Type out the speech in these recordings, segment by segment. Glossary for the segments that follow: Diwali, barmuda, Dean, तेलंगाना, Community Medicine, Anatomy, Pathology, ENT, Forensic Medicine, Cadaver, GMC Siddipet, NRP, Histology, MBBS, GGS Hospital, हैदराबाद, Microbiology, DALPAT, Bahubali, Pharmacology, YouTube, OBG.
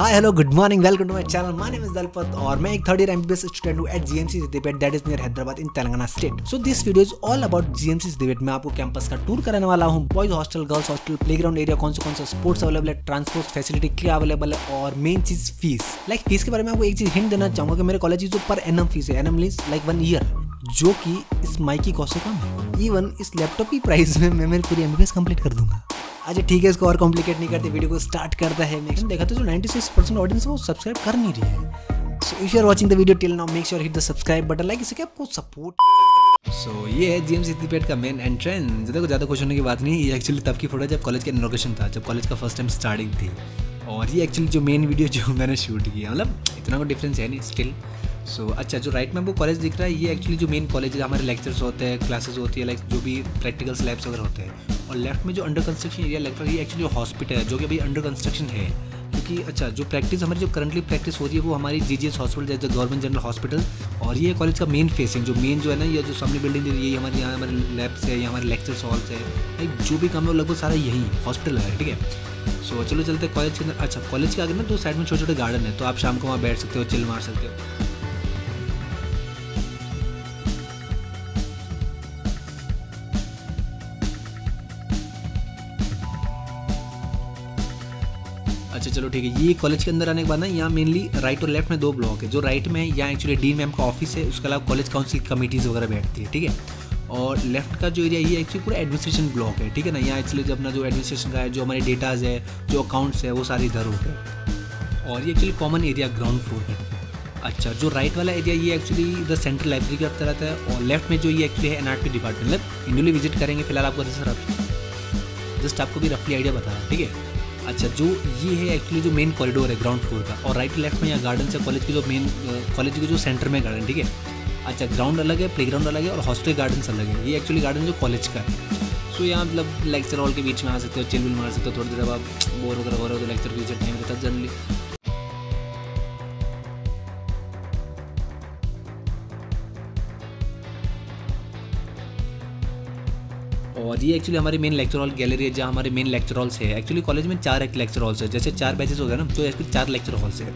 Hi hello good morning welcome to my channel, my name is Dalpat और मैं एक third year MBBS student हूं at GMC Siddipet that is near हैदराबाद in तेलंगाना state. So this video is all about GMC Siddipet. मैं आपको campus का tour कराने वाला हूं, boys hostel, girls hostel, playground area, कौन सा स्पोर्ट्स अवेलेबल है, ट्रांसपोर्ट फैसिलिटी क्या अवेलेबल है और मेन चीज फीस। लाइक फीस के बारे में आपको एक चीज हिंट देना चाहूंगा कि मेरे कॉलेज की जो पर एनम फीस है, एनम मींस लाइक 1 ईयर, जो कि इस माइक की कॉस्ट से कम है। इवन इस लैपटॉप की प्राइस में मैं मेरी पूरी एमबीबीएस कंप्लीट कर दूंगा। अच्छा ठीक है, इसको और कॉम्प्लिकेट नहीं करते, वीडियो को स्टार्ट करता है। मैंने देखा तो जो 96% ऑडियंस है वो सब्सक्राइब कर नहीं रही है। So if you are watching the video till now make sure hit the subscribe button, like इससे आपको सपोर्ट। सो ये है जीएमसी सिद्दीपेट का मेन एंट्रेंस। देखो ज़्यादा खुश होने की बात नहीं, ये एक्चुअली तब की फोटो जब कॉलेज का इनॉग्रेशन था, जब कॉलेज का फर्स्ट टाइम स्टार्टिंग थी। और ये एक्चुअली जो मेन वीडियो जो मैंने शूट किया, मतलब इतना कोई डिफरेंस है नहीं स्टिल। सो अच्छा जो राइट में वो कॉलेज दिख रहा है, ये एक्चुअली जो मेन कॉलेज है, हमारे लेक्चर्स होते हैं, क्लासेस होती है, लाइक जो भी प्रैक्टिकल्स लैब्स वगैरह होते हैं। और लेफ्ट में जो अंडर कंस्ट्रक्शन एरिया लग रहा है, ये एक्चुअली हॉस्पिटल है जो कि अभी अंडर कंस्ट्रक्शन है। क्योंकि अच्छा जो प्रैक्टिस हमारी जो करंटली प्रैक्टिस हो रही है वो हमारी जीजीएस हॉस्पिटल जैसे गवर्नमेंट जनरल हॉस्पिटल। और ये कॉलेज का मेन फेसिंग जो मेन जो है ना, ये जो सामने बिल्डिंग दे रही है, ये हमारे यहाँ हमारे लैब्स है, यहाँ हमारे लेक्चर्स हॉल्स है, लाइक जो भी काम है लगभग सारा यही हॉस्पिटल है। ठीक है सो चलो चलते हैं कॉलेज के अंदर। अच्छा कॉलेज के आगे ना 2 साइड में छोटे छोटे गार्डन है, तो आप शाम को वहाँ बैठ सकते हो, चिल मार सकते हो। अच्छा चलो ठीक है, ये कॉलेज के अंदर आने के बाद ना यहाँ मेनली राइट और लेफ्ट में 2 ब्लॉक है। जो राइट में है यहाँ एक्चुअली डीन मैम का ऑफिस है, उसके अलावा कॉलेज काउंसिल कमेटीज़ वगैरह बैठती है। ठीक है और लेफ्ट का जो एरिया ये एक्चुअली पूरा एडमिनिस्ट्रेशन ब्लॉक है। ठीक है ना, यहाँ एक्चुअली जो अपना जो एडमिनिस्ट्रेशन का है, जो हमारे डेटाज है, जो अकाउंट्स है, वो सारे इधर हो गए। और ये एक्चुअली कॉमन एरिया ग्राउंड 4 है। अच्छा जो राइट वाला एरिया ये एक्चुअली द सेंट्रल लाइब्रेरी की तरफ रहता है। और लेफ्ट में जो ये एक्चुअली है एनआरपी डिपार्टमेंट, मतलब इंडिविजुअली विजिट करेंगे फिलहाल आपको, सर आप जस्ट आपको भी रफली आइडिया बता रहा है। ठीक है अच्छा जो ये है एक्चुअली जो मेन कॉरिडोर है ग्राउंड 4 का, और राइट लेफ्ट में यहाँ गार्डन है कॉलेज के, जो मेन कॉलेज के जो सेंटर में गार्डन। ठीक है अच्छा ग्राउंड अलग है, प्लेग्राउंड अलग है और हॉस्टल गार्डन अलग है। ये एक्चुअली गार्डन जो कॉलेज का है। सो यहाँ मतलब लेक्चर हॉल के बीच में आ सकते हो, चिल विल मार सकते हो, थोड़ी देर अब आप बोर वगैरह हो रहे हो तो लेक्चर के बीच टाइम रहता है जनरली। और ये एक्चुअली हमारे मेन लेक्चर हॉल गैलरी है, जहाँ हमारे मेन लेक्चर हॉल्स है। एक्चुअली कॉलेज में 4 लेक्चर हॉल्स है, जैसे 4 बैचेस हो गए ना, तो एक्चुअली 4 लेक्चर हॉल्स है।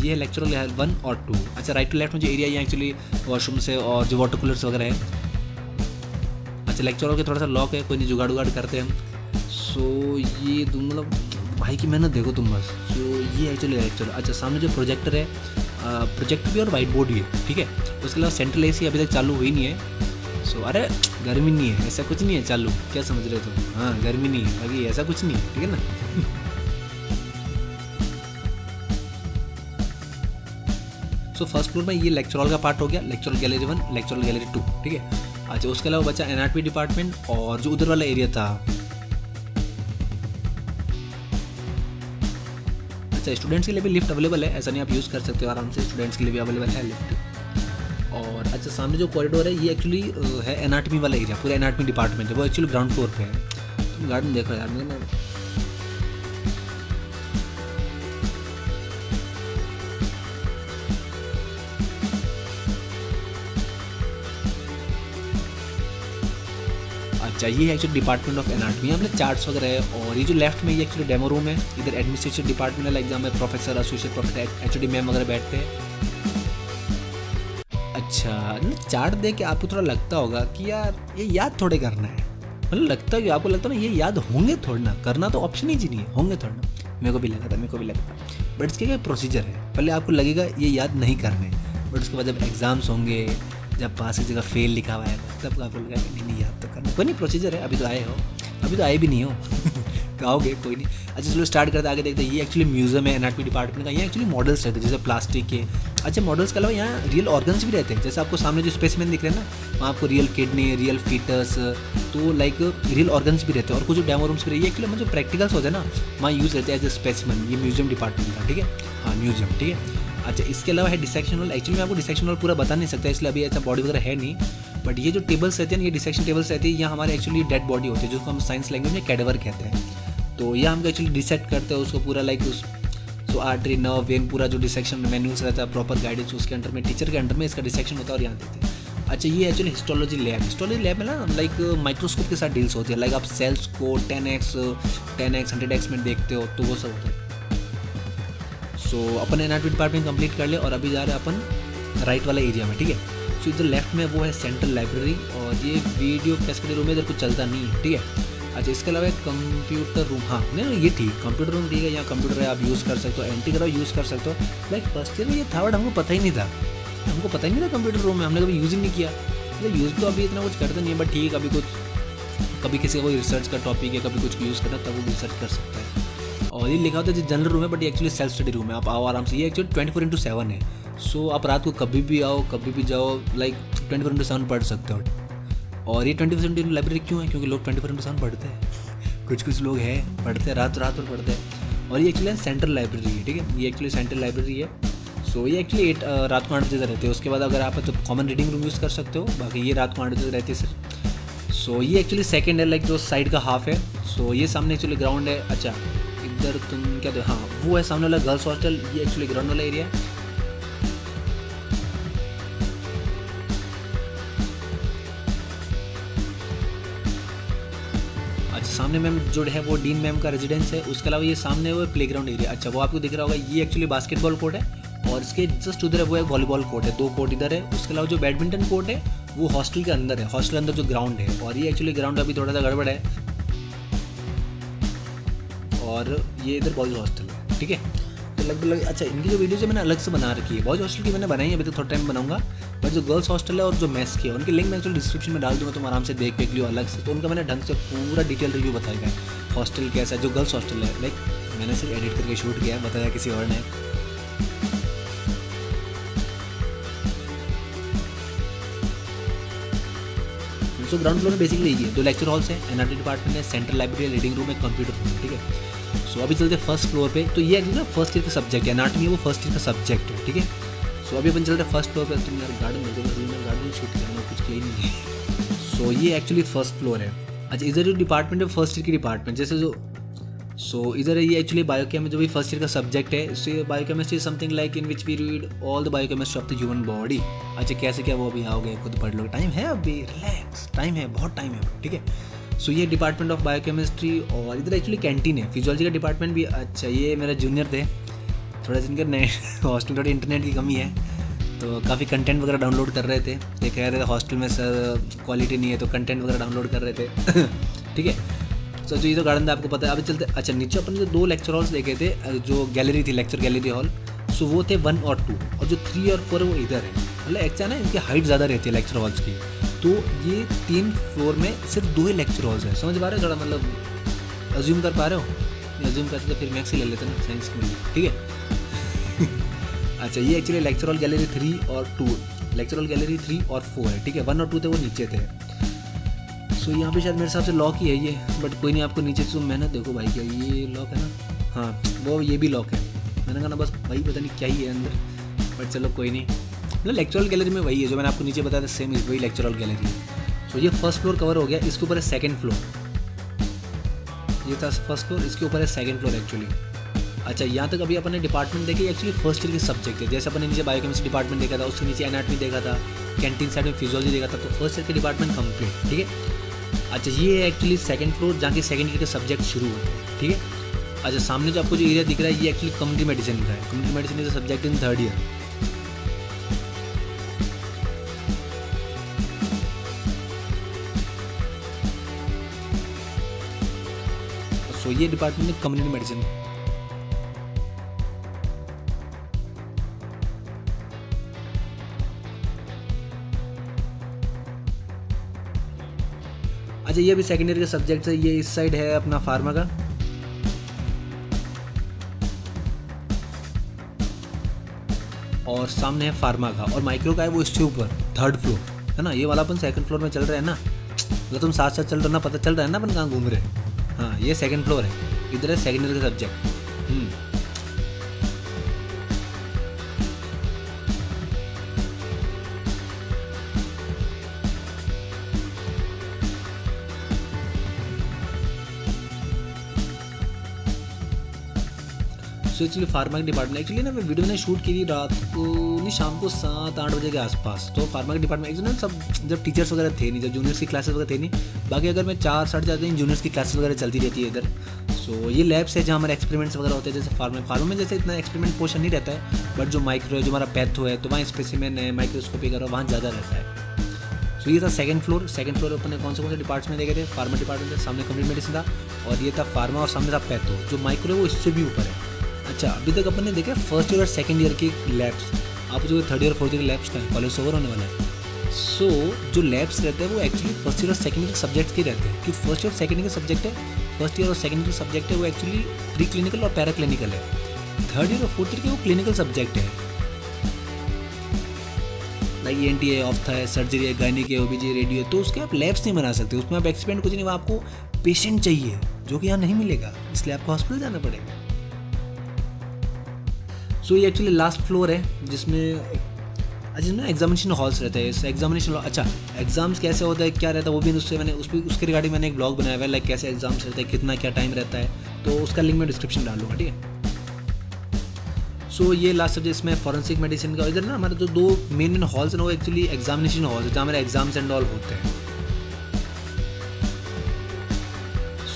ये है लेक्चर हॉल 1 और 2। अच्छा राइट टू लेफ्ट में जो एरिया है एक्चुअली वॉशरूम्स है और जो वाटर कूलर्स वगैरह है। अच्छा लेक्चर हॉल के थोड़ा सा लॉक है, कोई नहीं जुगाड़ उगाड़ करते हैं हम। सो ये तुम मतलब भाई की मेहनत देखो तुम बस। सो ये एक्चुअली लेक्चर। अच्छा सामने जो प्रोजेक्टर है, प्रोजेक्टर भी और वाइट बोर्ड भी है। ठीक है उसके अलावा सेंट्रल एसी अभी तक चालू हुई नहीं है। सो अरे गर्मी नहीं है, ऐसा कुछ नहीं है, चालू क्या समझ रहे हो तुम, हाँ गर्मी नहीं है बाकी ऐसा कुछ नहीं है। ठीक है ना सो फर्स्ट फ्लोर में ये लेक्चर हॉल का पार्ट हो गया, लेक्चर गैलरी 1, लेक्चर गैलरी 2। ठीक है अच्छा उसके अलावा बचा एनआरपी डिपार्टमेंट और जो उधर वाला एरिया था। अच्छा स्टूडेंट्स के लिए भी लिफ्ट अवेलेबल है, ऐसा नहीं आप यूज़ कर सकते हो आराम से, स्टूडेंट्स के लिए भी अवेलेबल है लिफ्ट। और अच्छा सामने जो कॉरिडोर है ये एक्चुअली है एनाटॉमी वाला एरिया, पूरा एनाटॉमी डिपार्टमेंट है, वो एक्चुअली ग्राउंड 4 पे है। तुम गार्डन देखो यार मैंने। अच्छा ये है एक्चुअली डिपार्टमेंट ऑफ एनाटॉमी, हमने चार्ट्स वगैरह है। और ये जो लेफ्ट में ये एक्चुअली डेमो रूम है, इधर एडमिनिस्ट्रेशन डिपार्टमेंट है, लाइक जहाँ में professor, associate professor, HOD ma'am वगैरह बैठते हैं। अच्छा चार्ट देख के आपको थोड़ा लगता होगा कि यार ये याद थोड़े करना है, मतलब लगता है आपको, लगता है ना ये याद होंगे थोड़ा ना, करना तो ऑप्शन ही नहीं है, होंगे थोड़ा ना। मेरे को भी लगा था बट इसके क्या प्रोसीजर है, पहले आपको लगेगा ये याद नहीं करने, बट उसके बाद जब एग्ज़ाम्स होंगे, जब पास की जगह फेल लिखा हुआ है, तब आपको लगेगा नहीं याद तो करना। कोई नहीं प्रोसीजर है, अभी तो आए हो, अभी तो आए भी नहीं हो तो आओगे कोई नहीं। अच्छा चलो स्टार्ट करते आगे देखते हैं। ये एक्चुअली म्यूजियम है एनाटॉमी डिपार्टमेंट का, ये एक्चुअली मॉडल्स रहते हैं जैसे प्लास्टिक के। अच्छा मॉडल्स के अलावा यहाँ रियल ऑर्गन्स भी रहते हैं, जैसे आपको सामने जो स्पेसिमेन दिख रहे हैं ना, वहाँ आपको रियल किडनी, रियल फीटस, तो लाइक रियल ऑर्गन्स भी रहते हैं। और कुछ डेमो रूम्स भी रही है, एक्चुअली हमारे जो प्रैक्टिकल्स होते हैं ना वहाँ यूज़ रहते हैं एज ए स्पेसिमेन। ये म्यूजियम डिपार्टमेंट का, ठीक है हाँ म्यूजियम। ठीक है अच्छा इसके अलावा है डिसेक्शन हॉल। एक्चुअली मैं आपको डिसेक्शन हॉल पूरा बता नहीं सकता इसलिए अभी ऐसा बॉडी वगैरह है नहीं, बट ये जो टेबल्स रहते हैं ना, ये डिसेक्शन टेबल्स रहती है, यहाँ हमारे एक्चुअली डेड बॉडी होती है, जिसको हम साइंस लैंग्वेज में कैडेवर कहते हैं। तो यह हम एक्चुअली डिसेक्ट करते हैं उसको पूरा, लाइक उस तो आर्टरी, नर्व, वेन, पूरा जो डिसेक्शन मैनुअल्स रहता है, प्रॉपर गाइडेंस उसके अंडर में, टीचर के अंडर में इसका डिसेक्शन होता है और यहाँ देते हैं। अच्छा ये actually histology lab. Histology lab में ना लाइक माइक्रोस्कोप के साथ डील्स होती है, लाइक आप सेल्स को 10x, 100x में देखते हो, तो वो सब होता है। सो अपन एनाटॉमी डिपार्टमेंट कंप्लीट कर ले और अभी जा रहे हैं अपन राइट वाला एरिया में, ठीक है। सो इधर लेफ्ट में वो है सेंट्रल लाइब्रेरी और ये वीडियो कैसेट रूम है, इधर कुछ चलता नहीं है, ठीक है। अच्छा, इसके अलावा एक कंप्यूटर रूम, हाँ नहीं ये ठीक, कंप्यूटर रूम ठीक है, यहाँ कंप्यूटर है आप यूज़ कर सकते हो, एंट्री कराओ यूज़ कर सकते हो। लाइक फर्स्ट ईयर में ये थर्ड हमको पता ही नहीं था, कंप्यूटर रूम में हमने कभी यूज़ ही नहीं किया, मतलब यूज़ तो अभी इतना कुछ करते नहीं है, बट ठीक अभी कुछ कभी किसी कोई रिसर्च का टॉपिक या कभी कुछ यूज़ करना तब वो रिसर्च कर सकता है। और ये लिखा होता है जो जनरल रूम है बट ये एक्चुअली सेल्फ स्टडी रूम है, आप आओ आराम से, ये एक्चुअली 24/7 है। सो आप रात को कभी भी आओ कभी भी जाओ, लाइक 24/7 पढ़ सकते हो। और ये 24/7 लाइब्रेरी क्यों है? क्योंकि लोग 24/7 पढ़ते हैं, कुछ लोग हैं पढ़ते हैं, रात भर पढ़ते हैं। और ये एक्चुअली सेंट्रल लाइब्रेरी है, ठीक है, ये एक्चुअली सेंट्रल लाइब्रेरी है। सो ये एक्चुअली रात को 8 बजे रहते हैं, उसके बाद अगर आप तो कॉमन रीडिंग रूम यूज़ कर सकते हो, बाकी ये रात को 8 बजे रहते हैं सर। सो ये एक्चुअली सेकेंड है, लाइक जो साइड का हाफ है। सो ये सामने एक्चुअली ग्राउंड है। अच्छा इधर तुम क्या दो, हाँ वो है सामने वाला गर्ल्स हॉस्टल, ये एक्चुअली ग्राउंड वाला एरिया है। सामने मैम जो है वो डीन मैम का रेजिडेंस है, उसके अलावा ये सामने वो प्लेग्राउंड एरिया, अच्छा वो आपको दिख रहा होगा, ये एक्चुअली बास्केटबॉल कोर्ट है। और इसके जस्ट उधर है वो है वॉलीबॉल कोर्ट है, 2 कोर्ट इधर है। उसके अलावा जो बैडमिंटन कोर्ट है वो हॉस्टल के अंदर है, हॉस्टल के अंदर जो ग्राउंड है, और ये एक्चुअली ग्राउंड अभी थोड़ा सा गड़बड़ है। और ये इधर बॉयज़ हॉस्टल है, ठीक है। तो लगभग अच्छा इनकी जो वीडियो है मैंने अलग से बना रखी है, बॉयज़ हॉस्टल की मैंने बनाई है, अभी तो थोड़ा टाइम बनाऊंगा। बट जो गर्ल्स हॉस्टल है और जो मैथ्स की है उनके लिंक मैं एक्चुअली डिस्क्रिप्शन में डाल दूँगा, तुम आराम से देख लियो अलग से। तो उनका मैंने ढंग से पूरा डिटेल रिव्यू बताया गया है, हॉस्टल कैसा है, जो गर्ल्स हॉस्टल है लाइक मैंने सिर्फ एडिट करके शूट किया है, बताया किसी और ने। सो ग्राउंड फ्लोर में बेसिकली ये 2 लेक्चर हॉल्स हैं, एनआरटी डिपार्टमेंट है, सेंट्रल लाइब्रेरी, रीडिंग रूम है, कंप्यूटर रूम, ठीक है। सो अभी चलते हैं फर्स्ट फ्लोर पे। तो ये ना फर्स्ट ईयर का सब्जेक्ट है, एनाटॉमी वो फर्स्ट ईयर का सब्जेक्ट है, ठीक है। सो अभी अपन चलते हैं फर्स्ट फ्लोर पे। तुम यार गार्डन शूट करना कुछ क्लियर नहीं है। सो ये एक्चुअली फर्स्ट फ्लोर है। अच्छा इधर जो डिपार्टमेंट है फर्स्ट ईयर की डिपार्टमेंट जैसे जो सो इधर ये एक्चुअली बायोकेमिस्ट्री जो भी फर्स्ट ईयर का सब्जेक्ट है। So biochemistry something like in which we read all the biochemistry of the human body. अच्छा कैसे क्या वो अभी आओगे, खुद पढ़ लो, टाइम है अभी, रिलैक्स, टाइम है, बहुत टाइम है, ठीक है। सो ये डिपार्टमेंट ऑफ बायोकेमिस्ट्री। और इधर एक्चुअली कैंटीन है, फिजियोलॉजी का डिपार्टमेंट भी। अच्छा ये मेरा जूनियर थे, थोड़ा जिनका नेट हॉस्टल थोड़ी इंटरनेट की कमी है तो काफ़ी कंटेंट वगैरह डाउनलोड कर रहे थे, ये कह रहे थे हॉस्टल में सर क्वालिटी नहीं है तो कंटेंट वगैरह डाउनलोड कर रहे थे ठीक है। सो जो ये तो गार्डन था आपको पता है। अभी चलते अच्छा नीचे अपन जो 2 लेक्चर हॉल्स देखे थे, जो गैलरी थी लेक्चर गैलरी हॉल, सो वो थे 1 और 2, और जो 3 और 4 वो इधर है। मतलब एक्चुअली ना इनकी हाइट ज़्यादा रहती है लेक्चर हॉल्स की, तो ये 3 फ्लोर में सिर्फ 2 ही लेक्चर हॉल्स हैं, समझ पा रहे हो, थोड़ा मतलब अज्यूम कर पा रहे हो, अज्यूम करते तो फिर मैथ्स ही ले लेते ना, साइंस की, ठीक है अच्छा ये एक्चुअली लेक्चर हॉल गैलरी 3 और 2, लेक्चर हॉल गैलरी 3 और 4 है, ठीक है। 1 और 2 थे वो नीचे थे। सो यहाँ पे शायद मेरे हिसाब से लॉक ही है ये, बट कोई नहीं, आपको नीचे से मेहनत देखो भाई, क्या ये लॉक है ना, हाँ वो ये भी लॉक है, मैंने कहा ना बस भाई पता नहीं क्या ही है अंदर, बट चलो कोई नहीं। मतलब लेक्चरल गैलरी में वही है जो मैंने आपको नीचे बताया था, सेम इज वही लेक्चरल गैलरी है। सो ये फर्स्ट फ्लोर कवर हो गया, इसके ऊपर है सेकंड फ्लोर, ये था फर्स्ट फ्लोर, इसके ऊपर है सेकंड फ्लोर एक्चुअली। अच्छा यहाँ तक अभी अपने डिपार्टमेंट देखे, एक्चुअली फर्स्ट ईयर के सब्जेक्ट है, जैसे अपने नीचे बायोकेमिस्ट्री डिपार्टमेंट देखा था, उसके नीचे एनाटॉमी देखा था, कैंटीन साइड में फिजियोलॉजी देखा था, तो फर्स्ट ईयर के डिपार्टमेंट कंप्लीट, ठीक है। अच्छा ये है एक्चुअली सेकंड फ्लोर जहाँ के सेकंड ईयर के सब्जेक्ट शुरू होते हैं, ठीक है। अच्छा सामने जो आपको जो एरिया दिख रहा है ये एक्चुअली कम्युनिटी मेडिसिन का है, community medicine is a subject in third year. So ये डिपार्टमेंट है कम्युनिटी मेडिसिन। अच्छा ये भी सेकेंड ईयर के सब्जेक्ट है, ये इस साइड है अपना फार्मा का। और सामने है फार्मा का, और माइक्रो का है वो इससे ऊपर थर्ड फ्लोर है ना, ये वाला अपन सेकंड फ्लोर में चल रहे हैं ना, अगर तुम साथ साथ चल रहे हो ना पता चल रहा है ना अपन कहाँ घूम रहे हैं। हाँ ये सेकंड फ्लोर है, इधर है सेकंड ईयर का सब्जेक्ट। सो एक्चुअली फार्मा के डिपार्टमेंट एक्चुअली ना मैं वीडियो ने शूट की थी रात को नहीं शाम को 7-8 बजे के आसपास। तो फार्मा के डिपार्टमेंट एक्चुअली ना सब जब टीचर्स वगैरह थे नहीं, जब जूनियर्स की क्लासेस वगैरह थे नहीं, बाकी अगर मैं 4-4:30 जूनियर्स की क्लासेस वगैरह चलती रहती है इधर। सो ये लैब्स है जहाँ हमारे एक्सपेरिमेंट्स वगैरह होते हैं। जैसे फार्मा में जैसे इतना एक्सपेरिमेंट पोर्शन नहीं रहता है, बट जो माइक्रो है, जो हमारा पैथो है, तो वहाँ स्पेसिमेन है, माइक्रोस्कोपी वगैरह वहाँ ज़्यादा रहता है। तो ये था सेकंड फ्लोर अपने कौन से डिपार्ट्स में देखे थे। फार्मा डिपार्टमेंट के सामने कम्युनिटी मेडिसिन था, और ये था फार्मा, और सामने था पैथो। जो माइक्रो है वो इससे भी ऊपर है। अच्छा, अभी तक अपन ने देखा फर्स्ट ईयर और सेकंड ईयर की लैब्स। आप जो third year fourth year labs का कॉलेज से ओवर होने वाला है। सो जो लैब्स रहते हैं वो एक्चुअली फर्स्ट ईयर और सेकंड ईयर के सब्जेक्ट के रहते हैं, कि फर्स्ट ईयर और सेकंड ईयर के सब्जेक्ट है। फर्स्ट ईयर और सेकंड ईयर के सब्जेक्ट है वो एक्चुअली प्री क्लिनिकल और पैरा क्लिनिकल है। थर्ड ईयर और फोर्थ ईयर के वो क्लिनिकल सब्जेक्ट है, लाइक ENT है, ऑफ्था है, सर्जरी है, गायनिक है, OBG, रेडियो है। तो उसके आप लैब्स नहीं बना सकते, उसमें आप एक्सपेरिमेंट कुछ नहीं। वहाँ आपको पेशेंट चाहिए जो कि यहाँ नहीं मिलेगा, इसलिए आपको हॉस्पिटल जाना पड़ेगा। सो ये एक्चुअली लास्ट फ्लोर है जिसमें एग्जामिनेशन हॉल्स रहते हैं। इस एग्जामिनेशन अच्छा एग्जाम्स कैसे होता है, क्या रहता है, वो भी उससे मैंने उसके रिगार्डिंग मैंने एक ब्लॉग बनाया हुआ है, लाइक कैसे एग्जाम्स रहते हैं, कितना क्या टाइम रहता है। तो उसका लिंक मैं डिस्क्रिप्शन डाल दूँगा, ठीक है। सो ये लास्ट सब्जेक्ट इसमें फॉरेंसिक मेडिसिन का। इधर ना हमारे जो दो मेन हॉल्स हैं वो एक्चुअली एग्जामिनेशन हॉल्स, जहाँ हमारे एग्जाम्स एंड ऑल होते हैं।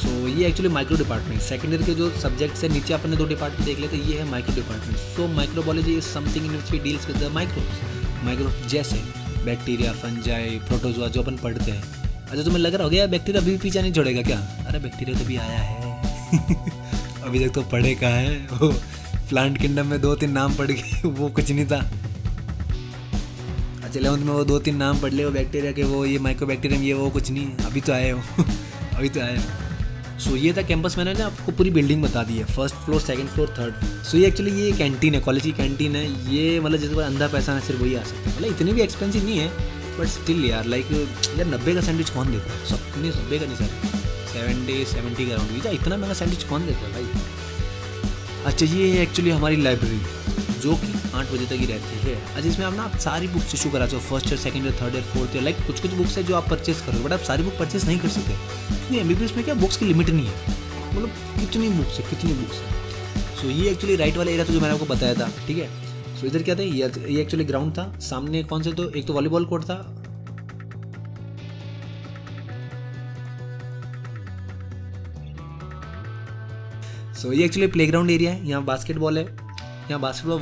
सो ये actually micro department. Second year के जो सब्जेक्ट्स है नीचे अपन ने दो डिपार्टमेंट देख लेते, ये है micro department. So microbiology is something in which we deals with the micro जैसे बैक्टीरिया, फंजाई, प्रोटोजोआ, जो अपन पढ़ते हैं। अच्छा, तुम्हें लग रहा हो गया बैक्टीरिया अभी भी पीछा नहीं छोड़ेगा क्या? अरे बैक्टीरिया तो अभी आया है, अभी तक तो पढ़े का है। प्लांट किंगडम में 2-3 नाम पढ़ गए, वो कुछ नहीं था। अच्छा, 11th में वो 2-3 नाम पढ़ ले, वो बैक्टीरिया के, वो ये माइक्रो बैक्टीरियम, ये वो कुछ नहीं, अभी तो आए हो। सो ये था कैंपस। मैंने ना आपको पूरी बिल्डिंग बता दी है, first floor, second floor, third. So ये एक्चुअली ये कैंटीन है, कॉलेज की कैंटीन है। ये मतलब जिस पर अंधा पैसा है सिर्फ वही आ सकता है, मतलब इतनी भी एक्सपेंसिव नहीं है, बट स्टिल यार लाइक यार 90 का सैंडविच कौन देता है? नब्बे का नहीं सर, 70 का अराउंड। ये इतना महंगा सैंडविच कौन देता है भाई? अच्छा, ये है एक्चुअली हमारी लाइब्रेरी, जो कि 8 बजे तक ही रहती है। अच्छा, इसमें आप सारी बुक्स इशू करा so, first year, second year, third year, fourth year, like कुछ बुक्स है जो आप परचेस करो, बट आप सारी बुक परचेस नहीं कर सकते, क्योंकि MBBS में क्या बुक्स की लिमिट नहीं है, मतलब कितनी बुक्स है। सो ये एक्चुअली राइट वाला एरिया था जो मैंने आपको बताया था, ठीक है। सो इधर क्या था, ये एक्चुअली ग्राउंड था। सामने कौन से, तो एक तो वॉलीबॉल कोर्ट था, सो ये एक्चुअली प्लेग्राउंड एरिया है। यहाँ बास्केटबॉल है,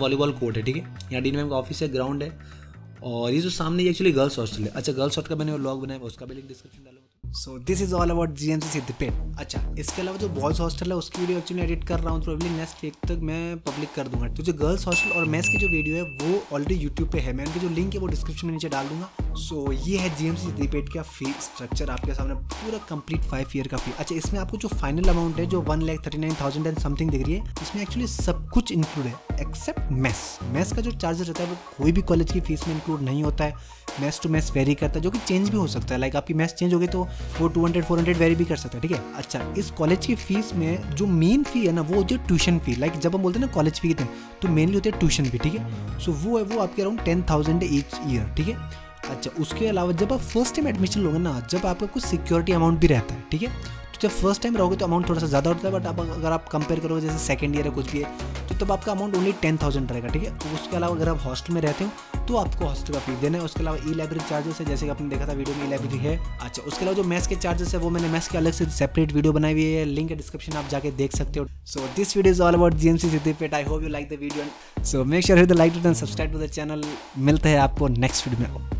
वॉलीबॉल कोर्ट है, ठीक है। यहाँ डीन मैम का ऑफिस है, ग्राउंड है, और ये जो सामने ये एक्चुअली गर्ल्स हॉस्टल है। अच्छा, गर्ल्स हॉस्टल का मैंने व्लॉग बनाया, उसका भी लिंक डिस्क्रिप्शन डालूंगा। So this is all about GMC Siddipet. अच्छा, इसके अलावा जो बॉयज़ हॉस्टल है उसकी वीडियो एक्चुअली एडिट कर रहा हूँ, प्रोबेबली नेक्स्ट वीक तक मैं पब्लिक कर दूँगा। तो जो गर्ल्स हॉस्टल और मैथ्स की जो वीडियो है वो ऑलरेडी यूट्यूब पे है, मैं उनकी जो लिंक है वो डिस्क्रिप्शन में नीचे डाल दूँगा। सो ये है GMC सिद्दिपेट का फी स्ट्रक्चर आपके सामने, पूरा कंप्लीट 5 ईयर का फी। अच्छा, इसमें आपको जो फाइनल अमाउंट है जो 1,39,000 एंड समथिंग दिख रही है, इसमें एक्चुअली सब कुछ इंक्लूड है एक्सेप्ट मैथ्स का जो चार्जेस रहता है वो कोई भी कॉलेज की फीस में इंक्लूड नहीं होता है। मैथ्स टू मैथ्स वेरी करता है, जो कि चेंज भी हो सकता है, लाइक आपकी मैथ्स चेंज हो गई तो वो 200-400 वेरी भी कर सकता है, ठीक है। अच्छा, इस कॉलेज की फीस में जो मेन फी है ना वो होती है ट्यूशन फी, लाइक जब हम बोलते हैं ना कॉलेज फी कितने, तो मेनली होती है ट्यूशन फी, ठीक है। सो वो है वो आपके अराउंड 10,000 ईच ईयर, ठीक है। अच्छा, उसके अलावा जब आप फर्स्ट टाइम एडमिशन लोगे ना, जब आपका कुछ सिक्योरिटी अमाउंट भी रहता है, ठीक है। तो जब फर्स्ट टाइम रहोगे तो अमाउंट थोड़ा सा ज़्यादा होता है, बट आप अगर आप कंपेयर करोगे जैसे सेकंड ईयर है कुछ भी है, तो तब आपका अमाउंट ओनली 10,000 रहेगा, ठीक है। तो उसके अलावा अगर आप हॉस्टल में रहते हो तो आपको हॉस्टल का फीस देना है। उसके अलावा ई लाइब्रेरी चार्जेस है, जैसे कि आपने देखा था वीडियो में ई लाइब्रेरी है। अच्छा, उसके अलावा जो मैथ्स के चार्जेस है वो मैंने मैथ्स के अलग से सेपरेट वीडियो बनाई हुई है, लिंक है डिस्क्रिप्शन, आप जाके देख सकते हो। So this video is all about GMC Siddipet. I hope you like the video, so make sure hit the like button, subscribe to the channel. मिलते हैं आपको नेक्स्ट वीडियो में।